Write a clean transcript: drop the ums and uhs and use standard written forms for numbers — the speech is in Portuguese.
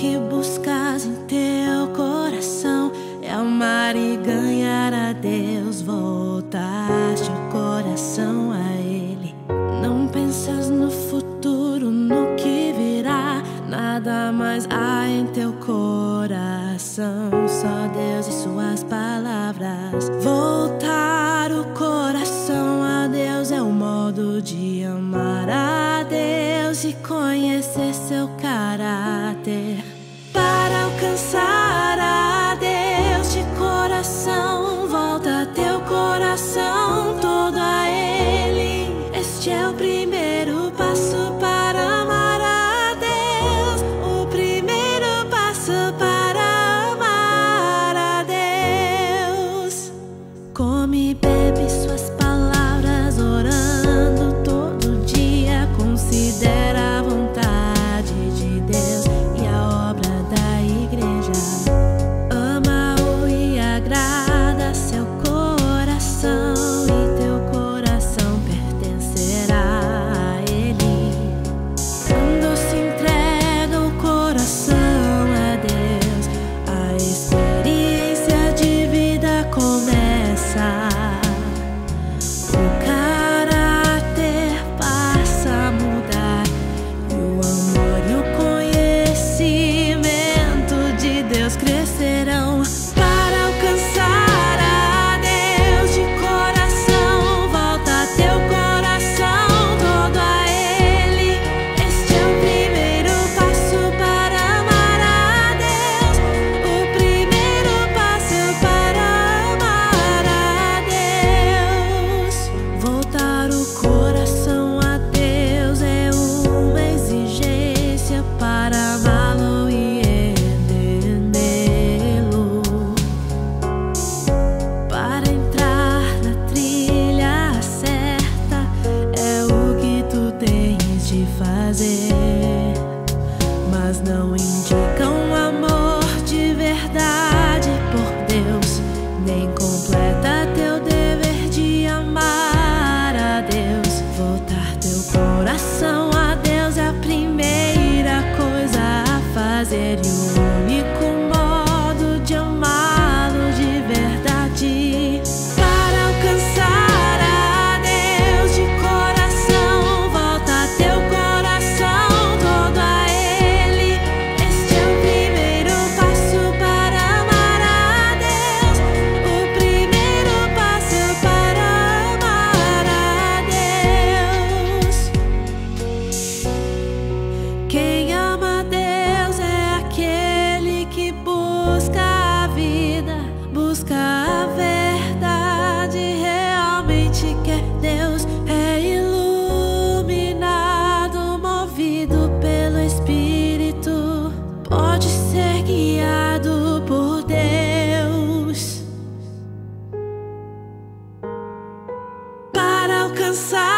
que buscas em teu coração é amar e ganhar a Deus. Voltaste o coração a Ele. Não pensas no futuro, no que virá. Nada mais há em teu coração, só Deus e suas palavras. Voltar o coração a Deus é o modo de amar a Deus e conhecer seu caráter. Para alcançar a Deus de coração, volta teu coração todo a Ele. Este é o primeiro passo para amar a Deus. Come e bebe suas palavras, orando todo dia. Considera a vontade de Deus e a obra da igreja. Ama-o e agrada seu coração, e teu coração pertencerá a Ele. Quando se entrega o coração a Deus, a experiência de vida começa. Mas não indicam um amor de verdade por Deus, nem completa teu dever de amar a Deus. Voltar teu coração a Deus é a primeira coisa a fazer, e o único modo de amá-lo de verdade. Para alcançar guiado por Deus para alcançar.